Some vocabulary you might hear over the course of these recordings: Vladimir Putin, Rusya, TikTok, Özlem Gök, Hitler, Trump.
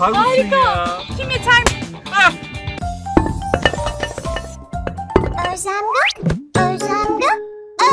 harika. Ya. Kim yeter mi? Ah. Özlem Gök, Özlem Gök,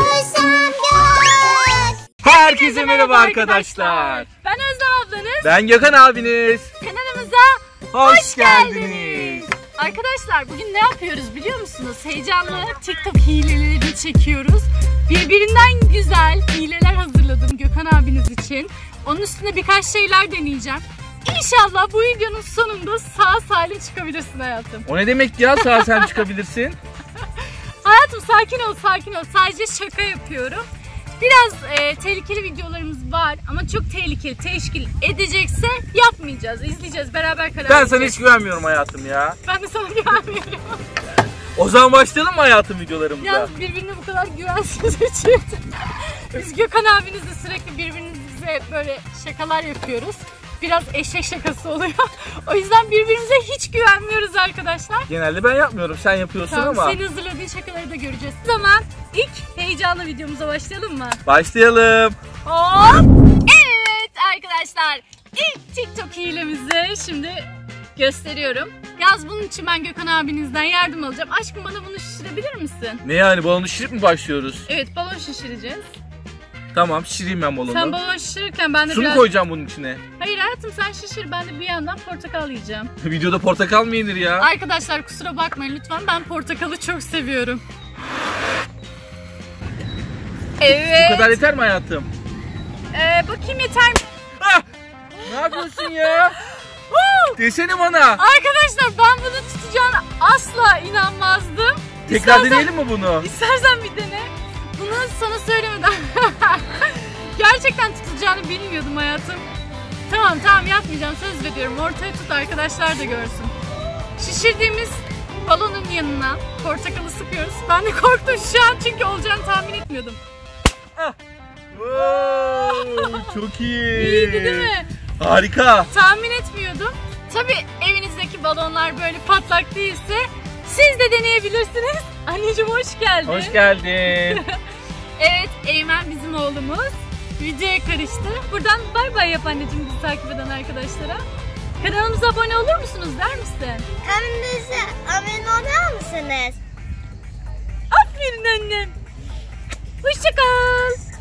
Özlem Gök. Herkese merhaba arkadaşlar. Ben Özlem ablanız. Ben Gökhan abiniz. Kanalımıza hoş geldiniz. Arkadaşlar bugün ne yapıyoruz biliyor musunuz? Heyecanlı TikTok hileleri çekiyoruz. Birbirinden güzel hileler hazırladım Gökhan abiniz için. Onun üstüne birkaç şeyler deneyeceğim. İnşallah bu videonun sonunda sağ salim çıkabilirsin hayatım. O ne demek ya, sağ salim çıkabilirsin? Hayatım sakin ol, sakin ol. Sadece şaka yapıyorum. Biraz tehlikeli videolarımız var ama çok tehlikeli, teşkil edecekse yapmayacağız. İzleyeceğiz, beraber karar vereceğiz. Ben sana hiç güvenmiyorum hayatım ya. Ben de sana güvenmiyorum. O zaman başlayalım mı hayatım videolarımıza? Yalnız birbirine bu kadar güvensiz çift. Biz Gökhan abinizle sürekli birbirimize böyle şakalar yapıyoruz. Biraz eşek şakası oluyor. O yüzden birbirimize hiç güvenmiyoruz arkadaşlar. Genelde ben yapmıyorum, sen yapıyorsun tamam, ama. Senin hazırladığın şakaları da göreceğiz. O zaman ilk heyecanlı videomuza başlayalım mı? Başlayalım. Hop. Evet arkadaşlar, ilk TikTok hilemizi şimdi gösteriyorum. Yaz bunun için ben Gökhan abinizden yardım alacağım. Aşkım bana bunu şişirebilir misin? Ne yani, balonu şişirip mi başlıyoruz? Evet, balon şişireceğiz. Tamam, şişireyim ben balonu. Sen balon şişirirken ben de su biraz... koyacağım bunun içine? Hayır hayatım, sen şişir, ben de bir yandan portakal yiyeceğim. Videoda portakal mı yenir ya? Arkadaşlar kusura bakmayın lütfen, ben portakalı çok seviyorum. Evet. Bu kadar yeter mi hayatım? Bakayım yeter mi? Ah! Ne yapıyorsun ya? Desene bana. Arkadaşlar ben bunu tutacağına asla inanmazdım. Tekrar istersen, deneyelim mi bunu? İstersen bir dene. Bunu sana söylemeden. Gerçekten tutacağını bilmiyordum hayatım. Tamam tamam, yapmayacağım, söz veriyorum. Ortaya tut, arkadaşlar da görsün. Şişirdiğimiz balonun yanına portakalı sıkıyoruz. Ben de korktum şu an çünkü olacağını tahmin etmiyordum. Ah. Wow, çok iyi. İyiydi değil mi? Harika. Tahmin etmiyordum. Tabi evinizdeki balonlar böyle patlak değilse siz de deneyebilirsiniz. Anneciğim hoş geldin. Hoş geldin. Evet, Eymen bizim oğlumuz. Videoya karıştı. Buradan bay bay yap anneciğim bizi takip eden arkadaşlara. Kanalımıza abone olur musunuz der misin? Kanalımıza abone olur musunuz? Aferin annem. Hoşçakal.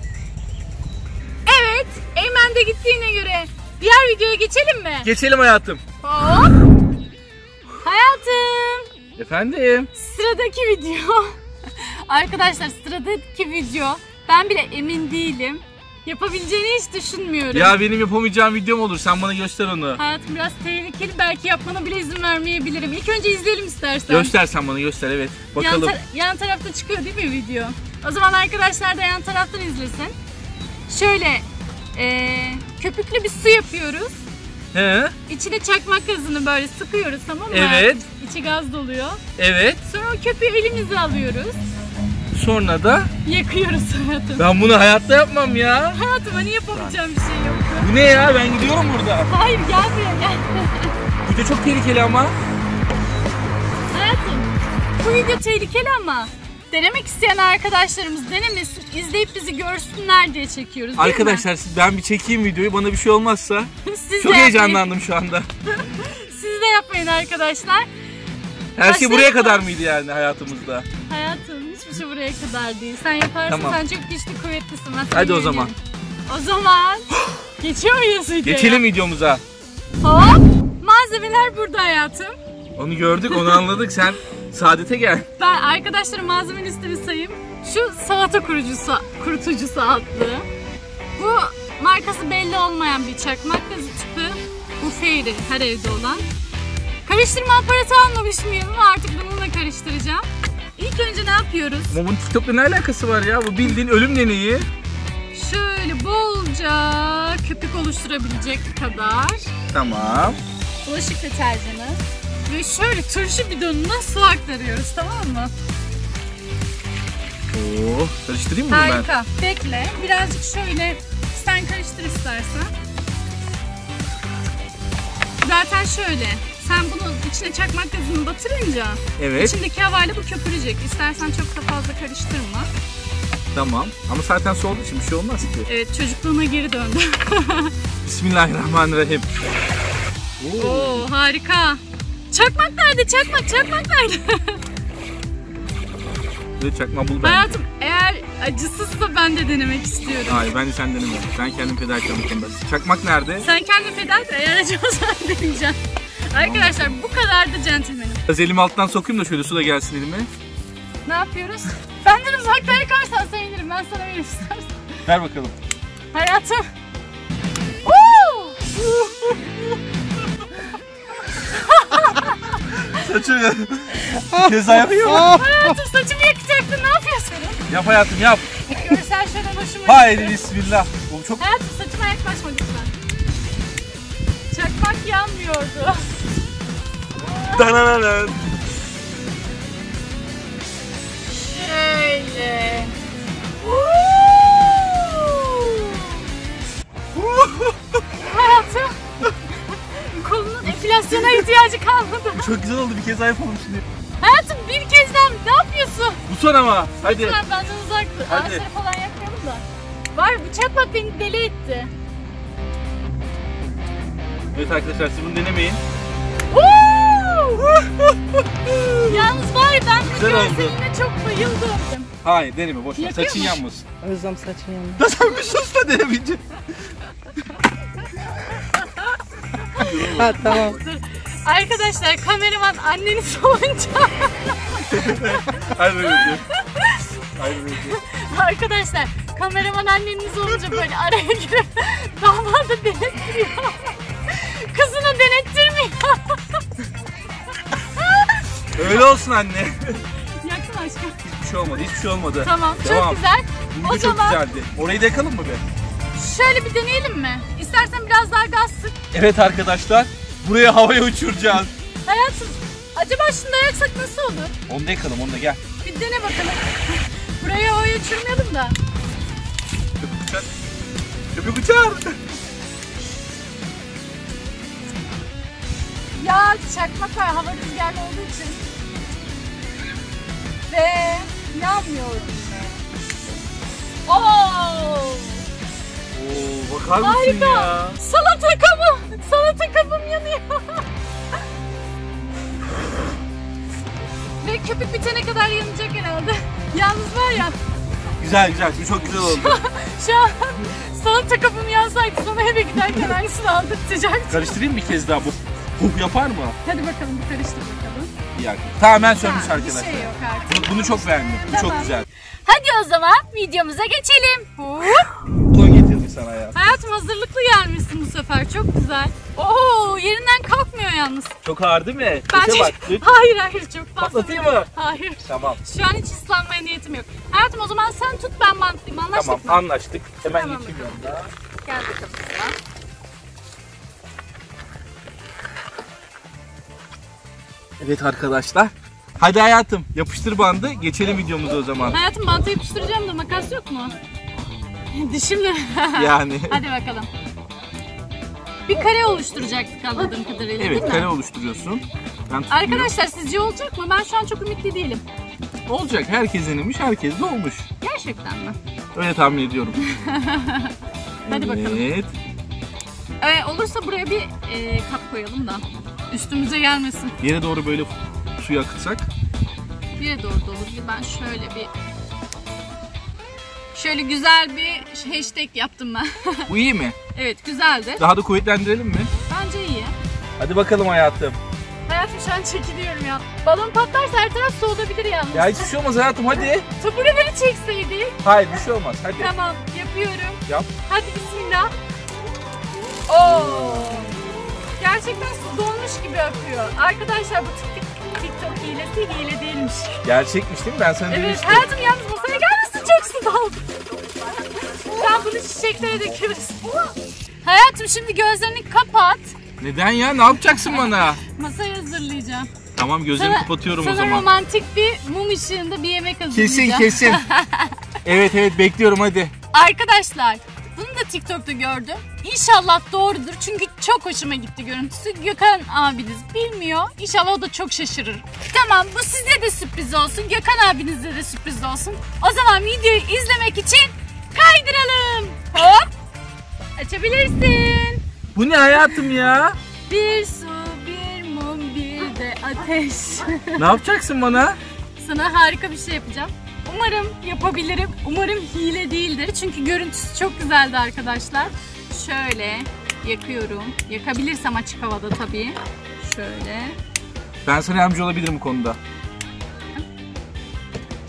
Evet, Eymen de gittiğine göre diğer videoya geçelim mi? Geçelim hayatım. Hop. Hayatım. Efendim? Sıradaki video. Arkadaşlar sıradaki video. Ben bile emin değilim. Yapabileceğini hiç düşünmüyorum. Ya benim yapamayacağım videom olur. Sen bana göster onu. Hayatım biraz tehlikeli. Belki yapmana bile izin vermeyebilirim. İlk önce izleyelim istersen. Göster, sen bana göster, evet. Bakalım. Yan tarafta çıkıyor değil mi video? O zaman arkadaşlar da yan taraftan izlesin. Şöyle... köpüklü bir su yapıyoruz. He. İçine çakmak gazını böyle sıkıyoruz, tamam mı? Evet. İçi gaz doluyor. Evet. Sonra o köpüğü elimize alıyoruz. Sonra da yakıyoruz hayatım. Ben bunu hayatta yapmam ya. Hayatım hani yapamayacağım bir şey yok. Bu ne ya, ben gidiyorum burada. Hayır gel buraya gel. Bu da çok tehlikeli ama. Hayatım bu video tehlikeli ama. Denemek isteyen arkadaşlarımız denemesin, izleyip bizi görsünler diye çekiyoruz. Arkadaşlar ben bir çekeyim videoyu, bana bir şey olmazsa. Çok heyecanlandım şu anda. Siz de yapmayın arkadaşlar. Her şey buraya kadar mıydı yani hayatımızda? Hayatım hiçbir şey buraya kadar değil. Sen yaparsın, tamam. Sen çok güçlü kuvvetlisin. Ben hadi o zaman. O zaman geçiyor muyuz videoya? Geçelim videomuza. Hop, malzemeler burada hayatım. Onu gördük, onu anladık. Sen saadete gel. Ben arkadaşlarım malzemenin listemi sayayım. Şu salata kurutucusu adlı. Bu markası belli olmayan bir çakmak gazı tipi. Bu feyri her evde olan. Karıştırma aparatı almamış mıyım? Artık bununla karıştıracağım. İlk önce ne yapıyoruz? Ama bunun TikTok'la ne alakası var ya? Bu bildiğin ölüm deneyi. Şöyle bolca köpük oluşturabilecek kadar. Tamam. Bulaşık deterjanı. Ve şöyle turşu bidonuna su aktarıyoruz, tamam mı? Oo, karıştırayım mı ben? Harika. Bekle. Birazcık şöyle sen karıştır istersen. Zaten şöyle. Sen bunun içine çakmak gazını batırınca evet, içindeki havayla bu köpürecek. İstersen çok da fazla karıştırma. Tamam. Ama zaten soğuduğu için bir şey olmaz ki. Evet, çocukluğuna geri döndü. Bismillahirrahmanirrahim. Oo harika. Çakmak nerede? Çakmak nerede? Ve çakma bul ben. Hayatım eğer acısızsa ben de denemek istiyorum. Hayır bence sen deneme. Ben kendim feda edeceğim. Çakmak nerede? Sen kendin feda et, eğer acımazsan deneyeceğim. Arkadaşlar bu kadar da centilmenim. Biraz elimi alttan sokayım da şöyle su da gelsin elime. Ne yapıyoruz? Benden uzaktan yakarsan sevinirim. Ben sana veririm istersen. Ver bakalım. Hayatım. Saçı ceza yapıyor mu? Hayatım saçımı yakacaktın, ne yapıyorsun? Yap hayatım yap. Görsel şöyle başıma. Haydi bismillah. Oğlum çok... Hayatım saçıma yaklaşma lütfen. Çakmak yanmıyordu. Dananana. Şöyle. Hayatım. Kolunun enflasyona ihtiyacı kalmadı. Çok güzel oldu, bir kez daha yapalım şimdi. Hayatım bir kez daha ne yapıyorsun? Bu son ama. Hadi. Lütfen benden uzak dur. Ağaçları falan yakmayalım da. Var bıçak bak beni deli etti. Evet arkadaşlar siz bunu denemeyin. Yalnız var ben bu görseline çok bayıldım. Hayır deneme boş ver, saçın yanmasın. Özlem saçın yanmasın. Da sen bir sus da denemeyeceksin. Ha tamam. Arkadaşlar kameraman anneniz olunca. Hayır. Arkadaşlar kameraman anneniz olunca böyle araya girip damadı denettiriyor. Kızını denettirmiyor. Öyle olsun anne. Yaktın aşkım. Hiçbir şey olmadı. Tamam, devam. Çok güzel. O zaman çok güzeldi. Orayı da yakalım mı be? Şöyle bir deneyelim mi? İstersen biraz daha gaz sık. Evet arkadaşlar, buraya havaya uçuracağız. Hayatım, acaba şunu da yaksak nasıl olur? Onu da yakalım, onu da gel. Bir dene bakalım. Buraya havaya uçurmayalım da. Köpük uçar. Ya çakmak var, hava rüzgarlı olduğu için. Ve yanmıyorum. Oo, bakar mısın harika ya? Salata kabım yanıyor. Ve köpük bitene kadar yanacak herhalde. Yalnız var ya. Güzel, bu çok güzel oldu. Şu an salata kabım yansaydı sana eve giderken hangisini aldırtacaktım. Karıştırayım bir kez daha bu. Yapar mı? Hadi bakalım bir karıştır bakalım. Ya, tamamen sönmüş arkadaşlar. Bir şey yok artık. Bunu çok beğendim. Bu tamam. Çok güzel. Hadi o zaman videomuza geçelim. Bunu getirdim sana ya. Hayatım hazırlıklı gelmişsin bu sefer. Çok güzel. Oo, yerinden kalkmıyor yalnız. Çok ağır değil mi? Bence... Hayır çok fazla. Patlatayım mı? Hayır. Tamam. Şu an hiç ıslanmaya niyetim yok. Hayatım o zaman sen tut ben mantıyım. Anlaştık mı? Tamam anlaştık. Hemen tamam, geçiyorum da. Gel bakalım sana. Evet arkadaşlar. Hadi hayatım yapıştır bandı. Geçelim videomuza o zaman. Hayatım bandı yapıştıracağım da makas yok mu? Dişimle. Yani. Hadi bakalım. Bir kare oluşturacaktık anladığım kadarıyla. Evet kare oluşturuyorsun. Arkadaşlar sizce olacak mı? Ben şu an çok ümitli değilim. Olacak. Herkes denemiş. Herkes de olmuş. Gerçekten mi? Öyle tahmin ediyorum. Hadi bakalım. Evet. Olursa buraya bir kap koyalım da. Üstümüze gelmesin. Yere doğru böyle suyu akıtsak. Yere doğru da olur. Ben şöyle güzel bir hashtag yaptım ben. Bu iyi mi? Evet güzeldi. Daha da kuvvetlendirelim mi? Bence iyi. Hadi bakalım hayatım. Hayatım şu an çekiliyorum ya. Balon patlarsa her taraf su olabilir yalnız. Ya hiçbir şey olmaz hayatım hadi. Tabure beni çekseydi. Hayır bir şey olmaz hadi. Tamam yapıyorum. Yap. Hadi bismillah. Oo. Gerçekten su donmuş gibi akıyor. Arkadaşlar bu TikTok hilesi hile değilmiş. Gerçekmiş değil mi? Ben sana demiştim. Evet hayatım yalnız masaya gelmesin çok su doldu. Sen bunu çiçeklere döküyorsun. Hayatım şimdi gözlerini kapat. Neden ya? Ne yapacaksın bana? Masayı hazırlayacağım. Tamam gözlerimi kapatıyorum o zaman. Sana romantik bir mum ışığında bir yemek hazırlayacağım. Kesin. Evet bekliyorum hadi. Arkadaşlar. Bunu da TikTok'ta gördüm. İnşallah doğrudur çünkü çok hoşuma gitti görüntüsü. Gökhan abiniz bilmiyor. İnşallah o da çok şaşırır. Tamam bu size de sürpriz olsun. Gökhan abinizle de sürpriz olsun. O zaman videoyu izlemek için kaydıralım. Hop. Açabilirsin. Bu ne hayatım ya? Bir su, bir mum, bir de ateş. Ne yapacaksın bana? Sana harika bir şey yapacağım. Umarım yapabilirim. Umarım hile değildir. Çünkü görüntüsü çok güzeldi arkadaşlar. Şöyle yakıyorum. Yakabilirsem açık havada tabii. Şöyle. Ben sana yardımcı olabilirim bu konuda.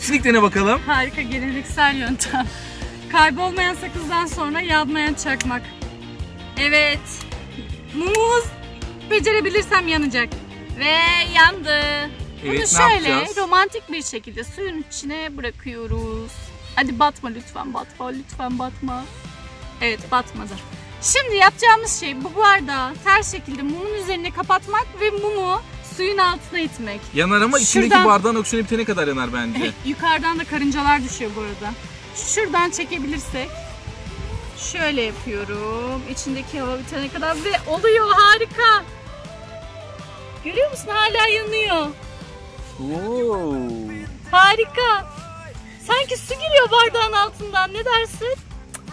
Şimdi dene bakalım. Harika, geleneksel yöntem. Kaybolmayan sakızdan sonra yanmayan çakmak. Evet. Mumumuz becerebilirsem yanacak. Ve yandı. Evet, bunu şöyle yapacağız? Romantik bir şekilde suyun içine bırakıyoruz. Hadi batma lütfen, batma lütfen, batma. Evet, batmadı. Şimdi yapacağımız şey bu bardağı ters şekilde mumun üzerine kapatmak ve mumu suyun altına itmek. Yanar ama şuradan, içindeki bardağın oksijeni bitene kadar yanar bence. Yukarıdan da karıncalar düşüyor bu arada. Şuradan çekebilirsek. Şöyle yapıyorum. İçindeki hava bitene kadar ve oluyor, harika. Görüyor musun? Hala yanıyor. Oo. Harika. Sanki su giriyor bardağın altından. Ne dersin?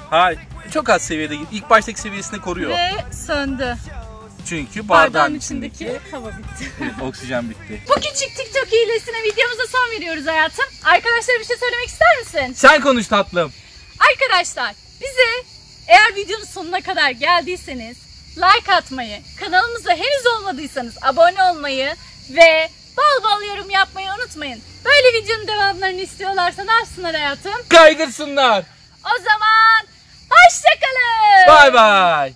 Hayır. Çok az seviyede. İlk baştaki seviyesini koruyor. Ve söndü. Çünkü bardağın içindeki hava bitti. Evet, oksijen bitti. Bu küçük TikTok hilesine videomuza son veriyoruz hayatım. Arkadaşlara bir şey söylemek ister misin? Sen konuş tatlım. Arkadaşlar bize eğer videonun sonuna kadar geldiyseniz like atmayı, kanalımıza henüz olmadıysanız abone olmayı ve bol bol yorum yapmayı unutmayın. Böyle videonun devamlarını istiyorlarsa ne yapsınlar hayatım? Kaydırsınlar. O zaman hoşçakalın. Bay bay.